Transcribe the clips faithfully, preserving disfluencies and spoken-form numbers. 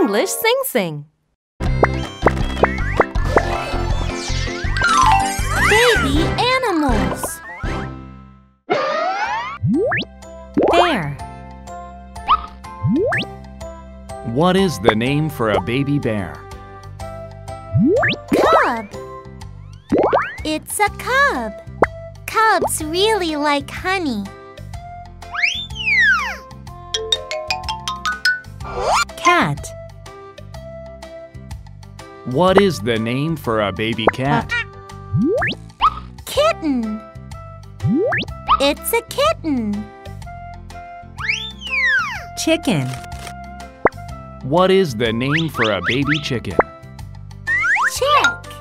English Singsing. Baby animals. Bear. What is the name for a baby bear? Cub. It's a cub. Cubs really like honey. Cat. What is the name for a baby cat? Uh, kitten. It's a kitten. Chicken. What is the name for a baby chicken? Chick.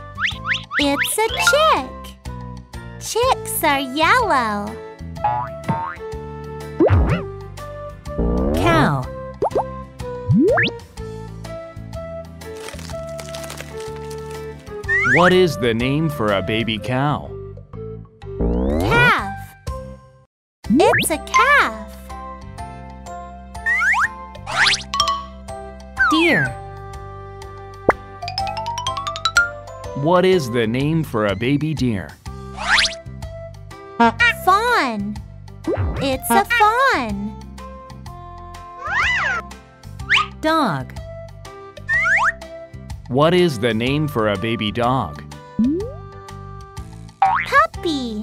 It's a chick. Chicks are yellow. Cow. What is the name for a baby cow? Calf. It's a calf. Deer. What is the name for a baby deer? Fawn. It's a fawn. Dog. What is the name for a baby dog? Puppy.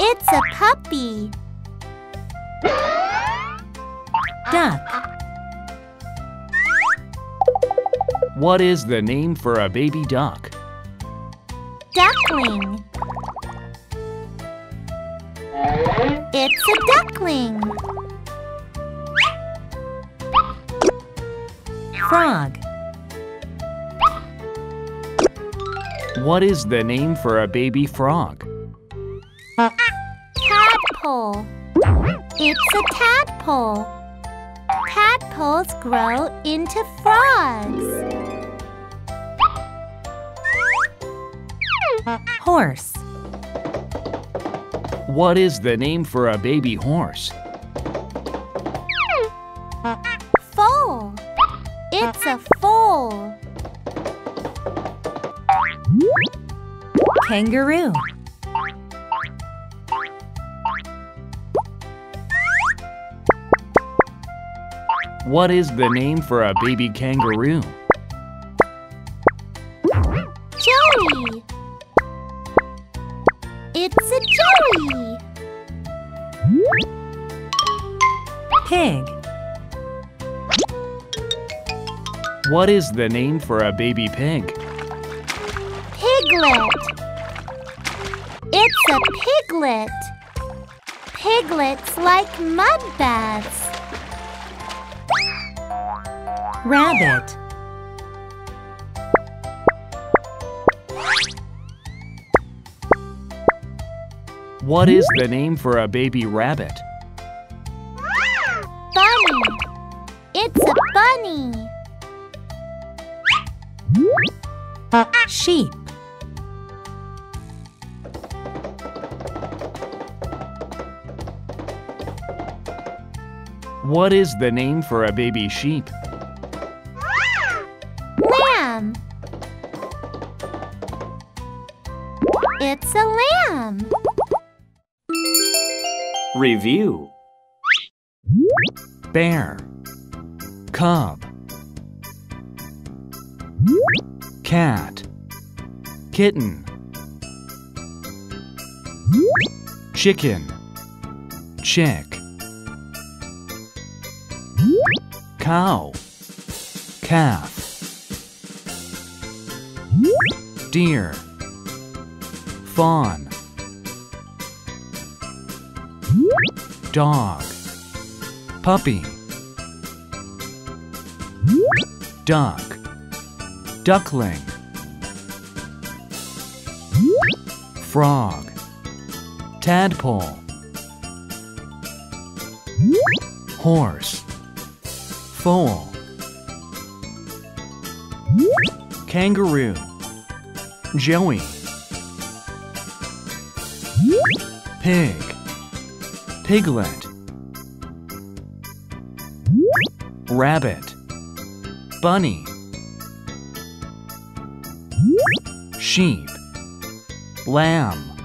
It's a puppy. Duck. What is the name for a baby duck? Duckling. It's a duckling. Frog. What is the name for a baby frog? Tadpole. It's a tadpole. Tadpoles grow into frogs. Horse. What is the name for a baby horse? Foal. It's a foal. Kangaroo. What is the name for a baby kangaroo? Joey. It's a joey. Pig. What is the name for a baby pig? Piglet. It's a piglet. Piglets like mud baths. Rabbit. What is the name for a baby rabbit? Bunny. It's a bunny. Sheep. What is the name for a baby sheep? Lamb. It's a lamb. Review. Bear. Cub. Cat. Kitten. Chicken. Chick. Cow. Calf. Deer. Fawn. Dog. Puppy. Duck. Duckling. Frog. Tadpole. Horse. Foal. Kangaroo. Joey. Pig. Piglet. Rabbit. bunny, sheep, lamb.